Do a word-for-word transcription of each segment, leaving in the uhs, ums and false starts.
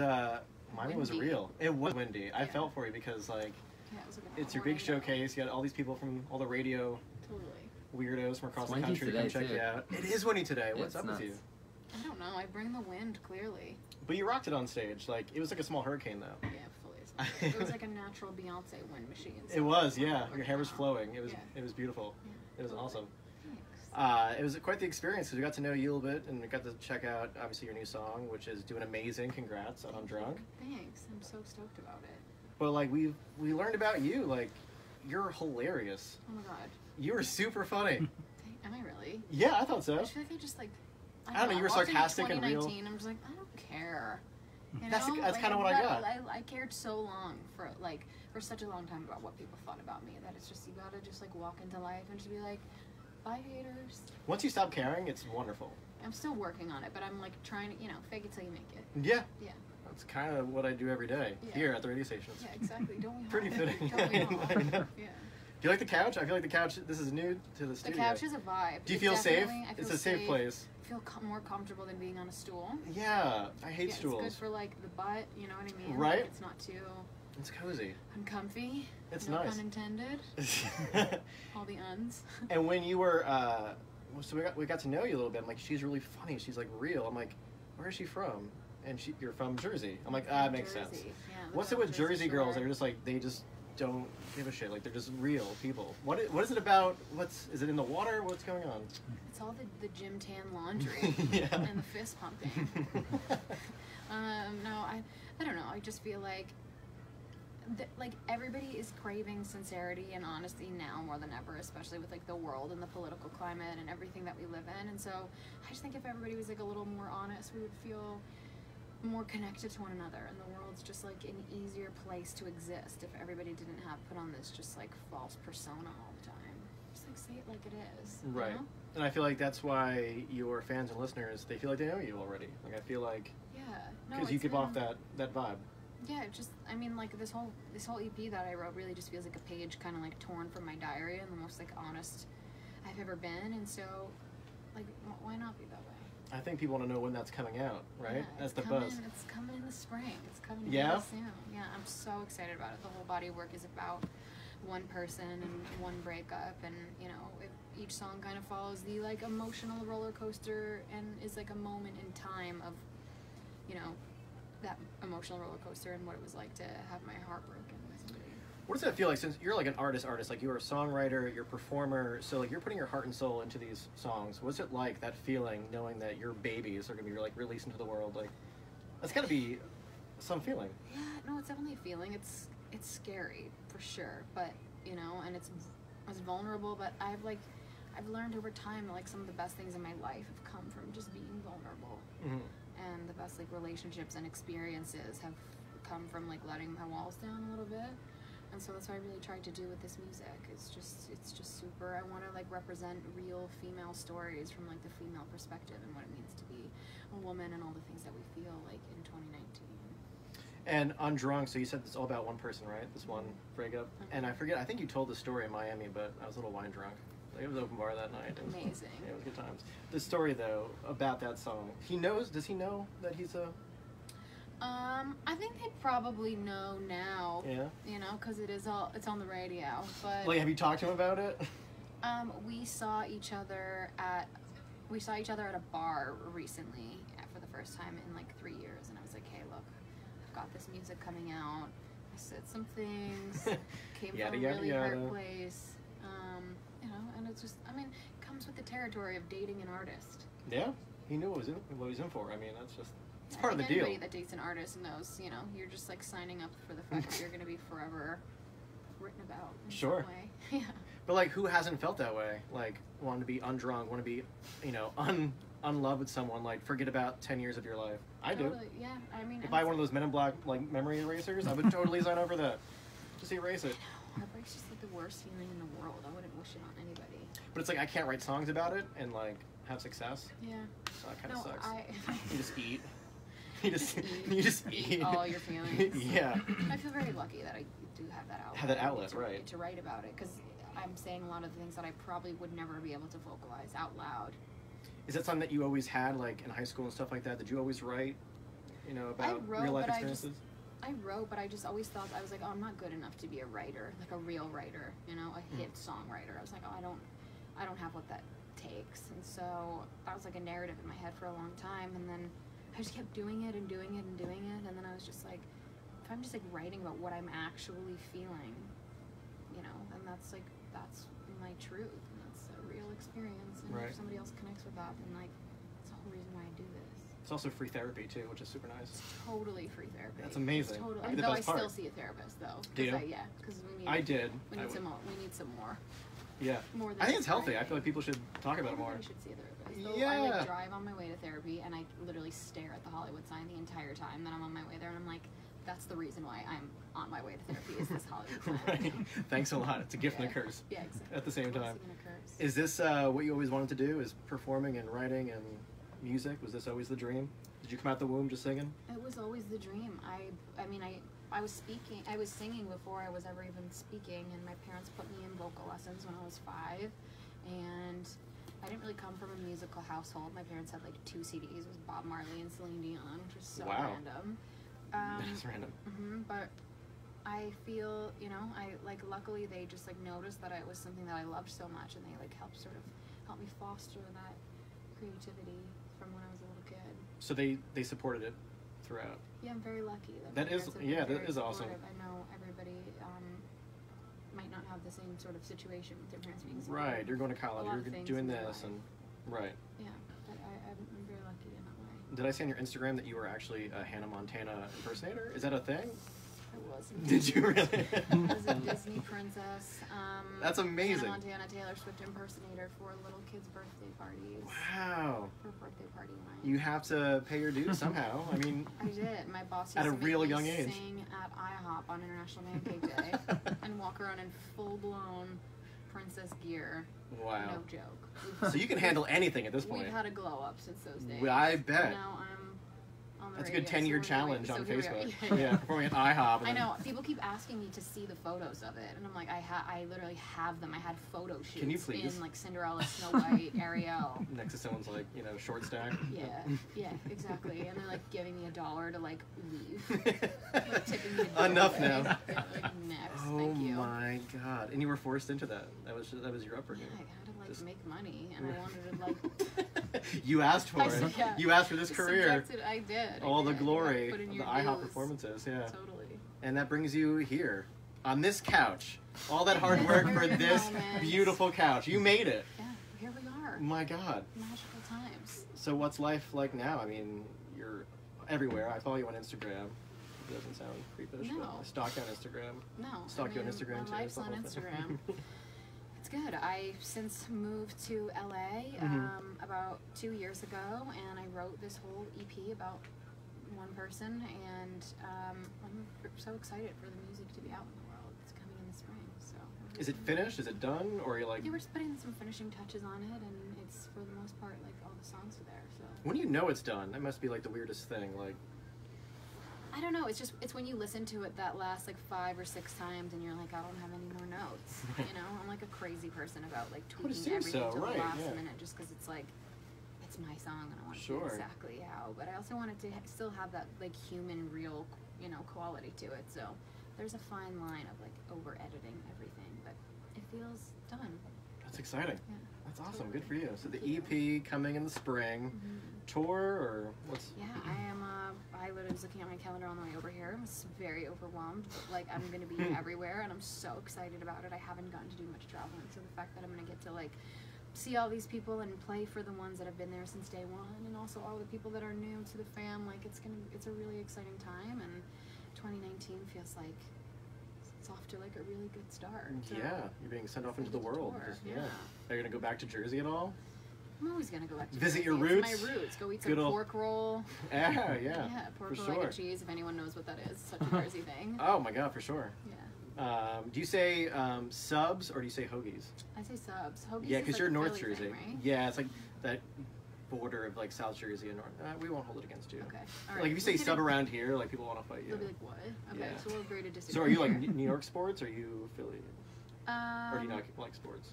Uh, mine windy. was real. It was windy. I yeah. felt for you because, like, yeah, it was like it's your big showcase. You got all these people from all the radio totally. weirdos from across the country to come check you out. It is windy today. What's it's up nuts. with you? I don't know. I bring the wind, clearly. But you rocked it on stage. Like, it was like a small hurricane, though. Yeah, fully. It was like a natural Beyonce wind machine. So it was, yeah. Your hair was flowing. It was, yeah. it was beautiful. Yeah, it was totally. awesome. Uh, it was quite the experience because we got to know you a little bit and we got to check out, obviously, your new song, which is doing amazing. Congrats on Undrunk. Thanks. I'm so stoked about it. But, like, we we learned about you. Like, you're hilarious. Oh, my God. You were super funny. Am I really? Yeah, I thought so. I feel like I just, like... I, I don't know. know. You were sarcastic and real. I'm just like, I don't care. You know? That's that's like, kind of what I got. I, I, I cared so long for like for such a long time about what people thought about me that it's just you gotta just like walk into life and just be like, bye haters. Once you stop caring, it's wonderful. I'm still working on it, but I'm like trying to you know fake it till you make it. Yeah. Yeah. That's kind of what I do every day yeah. here at the radio station. Yeah, exactly. Don't we? Pretty fitting. Don't we? I know. Yeah. Do you like the couch? I feel like the couch, this is new to the studio. The couch is a vibe. Do you feel safe? I feel it's a safe, safe place. I feel com more comfortable than being on a stool. Yeah, I hate yeah, stools. It's good for like the butt, you know what I mean? Right? Like, it's not too... It's cozy. Uncomfy. It's no nice. Unintended. All the uns. And when you were, uh, so we got, we got to know you a little bit. I'm like, she's really funny. She's like real. I'm like, where is she from? And she, you're from Jersey. I'm like, ah, it makes Jersey. sense. Yeah, What's it with Jersey, Jersey girls? They're just like, they just... don't give a shit. Like, they're just real people. What is, what is it about? What's is it in the water? What's going on? It's all the, the gym tan laundry yeah. and the fist pumping. um, no, I I don't know. I just feel like th like everybody is craving sincerity and honesty now more than ever, especially with like the world and the political climate and everything that we live in. And so I just think if everybody was like a little more honest, we would feel more connected to one another, and the world's just like an easier place to exist if everybody didn't have put on this just like false persona all the time. Just like say it like it is, right? You know? And I feel like that's why your fans and listeners, they feel like they know you already. Like I feel like yeah, because no, you give um, off that that vibe. Yeah, it just I mean like this whole this whole E P that I wrote really just feels like a page kind of like torn from my diary and the most like honest I've ever been, and so like why not be that way? I think people want to know when that's coming out, right? Yeah, that's the coming, buzz. It's coming in the spring. It's coming yeah. really soon. Yeah, I'm so excited about it. The whole body of work is about one person and one breakup, and you know, it, each song kind of follows the like emotional roller coaster and is like a moment in time of, you know, that emotional roller coaster and what it was like to have my heart broken by somebody. What does that feel like? Since you're like an artist, artist, like you're a songwriter, you're a performer, so like you're putting your heart and soul into these songs. What's it like, that feeling, knowing that your babies are gonna be like released into the world? Like, that's gotta be some feeling. Yeah, no, it's definitely a feeling. It's it's scary for sure, but you know, and it's it's vulnerable. But I've like I've learned over time, like some of the best things in my life have come from just being vulnerable, mm-hmm. and the best like relationships and experiences have come from like letting my walls down a little bit. And so that's what I really tried to do with this music. It's just, it's just super. I want to like represent real female stories from like the female perspective and what it means to be a woman and all the things that we feel like in twenty nineteen. And Undrunk, so you said it's all about one person, right? This one breakup. Okay. And I forget, I think you told the story in Miami, but I was a little wine drunk. It was open bar that night. Amazing. It was, yeah, it was good times. The story though about that song. He knows. Does he know that he's a? Um, I think they probably know now. Yeah. You know, because it is all it's on the radio. But like, have you talked to him about it? Um, we saw each other at we saw each other at a bar recently for the first time in like three years, and I was like, hey, look, I've got this music coming out. I said some things. Came yada, from a really yada. hard place. Um, you know, and it's just I mean, it comes with the territory of dating an artist. Yeah, he knew what was in, what he was in for. I mean, that's just. It's part of the deal. Anybody that dates an artist knows, you know, you're just like signing up for the fact that you're going to be forever written about. In sure. Some way. Yeah. But like, who hasn't felt that way? Like, wanting to be undrunk, want to be, you know, un unloved with someone. Like, forget about ten years of your life. I totally. do. Yeah. I mean, if I, I had one of those Men in Black like memory erasers, I would totally sign over that. Just erase it. I know. Heartbreak's just like the worst feeling in the world. I wouldn't wish it on anybody. But it's like I can't write songs about it and like have success. Yeah. So that kind of no, sucks. I... You just eat. You just, just you just eat all your feelings. Yeah. I feel very lucky that I do have that outlet. Have that outlet, to, right? To write about it, because I'm saying a lot of the things that I probably would never be able to vocalize out loud. Is that something that you always had, like in high school and stuff like that? Did you always write? you know, about wrote, real life experiences? I, just, I wrote, but I just always thought, I was like, oh, I'm not good enough to be a writer, like a real writer, you know, a hit mm. songwriter. I was like, oh, I don't, I don't have what that takes. And so that was like a narrative in my head for a long time. And then I just kept doing it and doing it and doing it. And then I was just like, if I'm just like writing about what I'm actually feeling, you know, and that's like, that's my truth. And that's a real experience. And right. if somebody else connects with that, then like, that's the whole reason why I do this. It's also free therapy too, which is super nice. It's totally free therapy. That's amazing. It's totally. I mean, the though best I part. still see a therapist though. Do you? I, yeah, because we need. I did. We need I some. More, we need some more. Yeah. More than I think it's healthy. I feel like people should talk about it more. I should see a therapist. So yeah. I like drive on my way to therapy, and I literally stare at the Hollywood sign the entire time that I'm on my way there, and I'm like, that's the reason why I'm on my way to therapy is this Hollywood sign. Right. Thanks a lot. It's a gift yeah. and a curse. Yeah, exactly. At the same time. A curse. Is this uh, what you always wanted to do? Is performing and writing and music? Was this always the dream? Did you come out the womb just singing? It was always the dream. I I mean, I I was speaking, I was singing before I was ever even speaking, and my parents put me in vocal lessons when I was five, and I didn't really come from a musical household. My parents had like two C Ds. It was Bob Marley and Celine Dion, which is so wow. random. Um, That's random. Mm-hmm, but I feel, you know, I like luckily they just like noticed that it was something that I loved so much, and they like helped sort of help me foster that creativity from when I was a little kid. So they they supported it throughout. Yeah, I'm very lucky. That, that is yeah, that is awesome. I know everybody um, might not have the same sort of situation with their parents being supportive. Right, you're going to college, you're doing this, and right. Yeah, but I, I'm very lucky in that way. Did I see on your Instagram that you were actually a Hannah Montana impersonator? Is that a thing? I wasn't. Did you really? I was a Disney princess. Um, That's amazing. Hannah Montana, Taylor Swift impersonator for little kids' birthday parties. Wow. For birthday party night. You have to pay your dues somehow. I mean, I did. My boss used at a to make real me young age. Sing at IHOP on International Pancake Day and walk around in full-blown princess gear. Wow. No joke. We've, so you can handle anything at this point. We've had a glow-up since those days. I bet. Now I'm That's radio. a good ten-year so challenge so on Facebook. Yeah, yeah, performing at IHOP. I know people keep asking me to see the photos of it, and I'm like, I ha I literally have them. I had photo shoots. Can you please? In like Cinderella, Snow White, Ariel. Next to someone's like, you know, short stack. Yeah, yeah, exactly. And they're like giving me a dollar to like leave. like, tipping me a dollar Enough now. Like, next, oh thank you. my God! And you were forced into that. That was that was your upbringing. Yeah, I had to like Just... make money, and I wanted to like. You asked for I, it. Yeah. You asked for this career. I did. All yeah, the glory of the IHOP performances, yeah. Totally. And that brings you here, on this couch. All that hard work for this moments. beautiful couch. You made it. Yeah, here we are. My God. Magical times. So what's life like now? I mean, you're everywhere. I follow you on Instagram. It doesn't sound creepish. No. I stalk you on Instagram. No. Stalk I mean, you on Instagram, too. Life's on Instagram. It's good. I since moved to L A mm-hmm. um, about two years ago, and I wrote this whole E P about one person, and um, I'm so excited for the music to be out in the world. It's coming in the spring. So is it finished? Is it done? Or are you like? Yeah, we're just putting some finishing touches on it, and it's for the most part like all the songs are there. So when do you know it's done? That must be like the weirdest thing. Like I don't know. It's just it's when you listen to it that last like five or six times, and you're like, I don't have any more notes. You know, I'm like a crazy person about like tweeting everything so. to right, the last yeah. minute just because it's like. It's my song and I want to sure. do exactly how, but I also wanted to ha still have that like human real, you know, quality to it. So there's a fine line of like over editing everything, but it feels done. That's exciting. Yeah, That's awesome. Totally. Good for you. So the E P coming in the spring, mm-hmm. tour or what's? Yeah, I am. Uh, I was looking at my calendar on the way over here. I was very overwhelmed. But, like I'm going to be everywhere, and I'm so excited about it. I haven't gotten to do much traveling, so the fact that I'm going to get to like. see all these people and play for the ones that have been there since day one, and also all the people that are new to the fam. Like it's gonna, it's a really exciting time, and twenty nineteen feels like it's off to like a really good start. So yeah, you're being sent off into the world. Just, yeah. yeah, are you gonna go back to Jersey at all? I'm always gonna go back to visit Jersey. your roots. It's my roots. Go eat some old... pork roll. Yeah, yeah. Yeah, pork roll, sure. egg and cheese. If anyone knows what that is, it's such a Jersey thing. Oh my God, for sure. Yeah. Um, do you say um, subs or do you say hoagies? I say subs. Hoagies yeah, because like you're North Jersey. Thing, right? Yeah, it's like that border of like South Jersey and North. Uh, we won't hold it against you. Okay. All right. Like if you say sub around here, like people want to fight you. They'll be like, what? Okay, yeah. so we'll agree to disagree. So are you like New York sports? Or are you Philly? Um, or do you not like sports?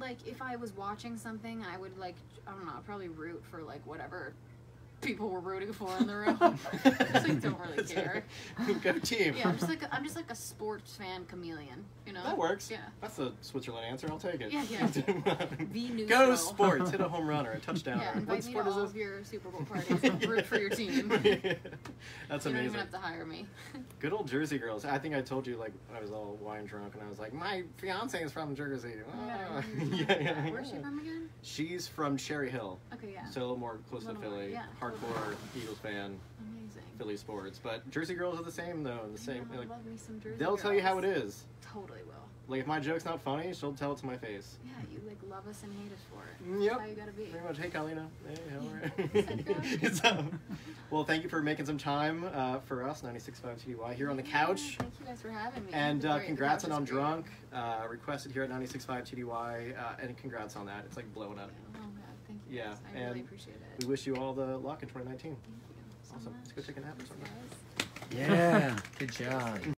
Like if I was watching something, I would like, I don't know, I'd probably root for like whatever people were rooting for in the room. I just like, don't really care. Go team. Yeah, I'm just like a, I'm just like a sports fan chameleon. You know. That works. Yeah. That's a Switzerland answer. I'll take it. Yeah, yeah. The neutral. Go sports. Hit a home run or a touchdown. Yeah, invite what me sport to all of your Super Bowl parties. And root for your team. Yeah. That's you amazing. You don't even have to hire me. Good old Jersey girls. I think I told you like when I was all wine drunk and I was like, my fiance is from Jersey. Oh. Yeah, yeah, yeah. Where's she from again? She's from Cherry Hill. Okay, yeah. So a little more close to Philly. More, yeah. Hardcore Eagles fan. Amazing. Philly sports. But Jersey girls are the same, though. The same. I like, love me some Jersey They'll girls. Tell you how it is. Totally will. Like, if my joke's not funny, she'll tell it to my face. Yeah, you, like, love us and hate us for it. Yep. That's how you gotta be. Pretty much. Hey, Colina. Hey, how are you? It's up. Well, thank you for making some time uh, for us, ninety-six point five T D Y, here on the couch. Thank you guys for having me. And uh, congrats on Undrunk, uh, requested here at ninety-six point five T D Y, uh, and congrats on that. It's, like, blowing up. Oh, God. Thank you. Yeah. Guys. I and really appreciate it. We wish you all the luck in twenty nineteen. Thank you so awesome. Much. Let's go take a nap or something. Yeah. Good job.